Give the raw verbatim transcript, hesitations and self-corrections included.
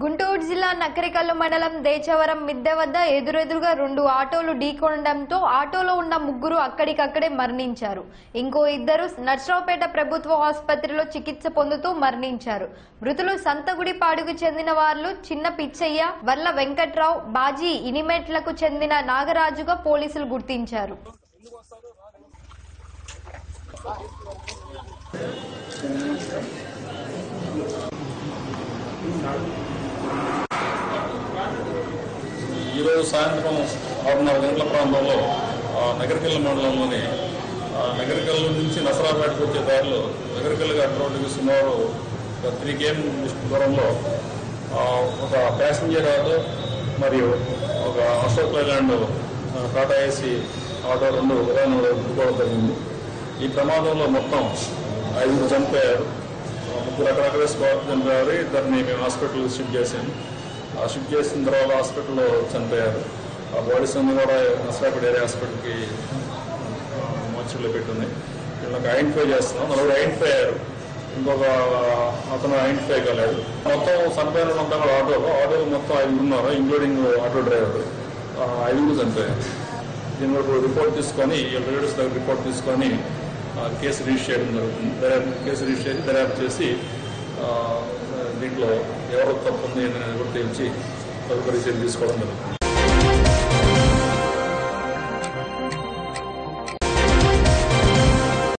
గుంటూరు జిల్లా నకరికల్లు మండలం దేచవరం మిద్దె వద్ద ఎదురెదురుగా రెండు ఆటోలు ఢీకొనడంతో ఆటోలో ఉన్న ముగ్గురు అక్కడికక్కడే మరణించారు. ఇంకో ఇద్దరు నర్సరావుపేట ప్రభుత్వ ఆసుపత్రిలో చికిత్స పొందుతూ మరణించారు. మృతులు సంతగుడిపాడుకు చెందిన వాళ్ళు చిన్న పిచ్చయ్య, వర్ల వెంకట్రావు, బాజీ ఇనిమెట్లకు చెందిన నాగరాజుగా పోలీసులు గుర్తించారు. ఈరోజు సాయంత్రం ఆరున్నర గంటల ప్రాంతంలో నగరికల్లు మండలంలోని నగరికల్లు నుంచి నసరాపేటకు వచ్చే దారిలో నగరికల్లుగా అడ్రోడ్డుకి సుమారు ఒక త్రీ కేఎం దూరంలో ఒక ప్యాసింజర్ ఆటో మరియు ఒక Ashok Leyland Tata AC auto రెండు ఉదాహరణలో గుర్తుకోవడం జరిగింది. ఈ ప్రమాదంలో మొత్తం ఐదుగురు చనిపోయారు. ముగ్గురు అక్కడక్కడే స్పాట్ చనిపోయారు. ఇద్దరిని మేము హాస్పిటల్ షిఫ్ట్ చేశాము. షిఫ్ట్ చేసిన తర్వాత హాస్పిటల్లో చనిపోయారు. ఆ బాడీస్ అన్ని కూడా నర్సరాపేట ఏరియా హాస్పిటల్కి మార్చులో పెట్టుంది. వీళ్ళకి ఐడెంటిఫై చేస్తున్నాం. నలుగురు ఐడెంటిఫై అయ్యారు, ఇంకొక అతను ఐడెంటిఫై కాలేదు. మొత్తం చనిపోయిన మొత్తం కూడా ఆటోలో ఆటోలు మొత్తం ఐదుగురు ఉన్నారు, ఇంక్లూడింగ్ ఆటో డ్రైవర్. ఐదుగురు చనిపోయారు. దీని వరకు రిపోర్ట్ తీసుకొని రిలేటివ్స్ దగ్గర రిపోర్ట్ తీసుకొని కేసు రిజిస్టర్ చేయడం జరుగుతుంది. దర్యాప్తు కేసు రిజిస్టర్ చేసి దర్యాప్తు చేసి దీంట్లో ఎవరు తప్పు ఉంది అనేది కూడా తెలిసి తదుపరి చర్య తీసుకోవడం జరుగుతుంది.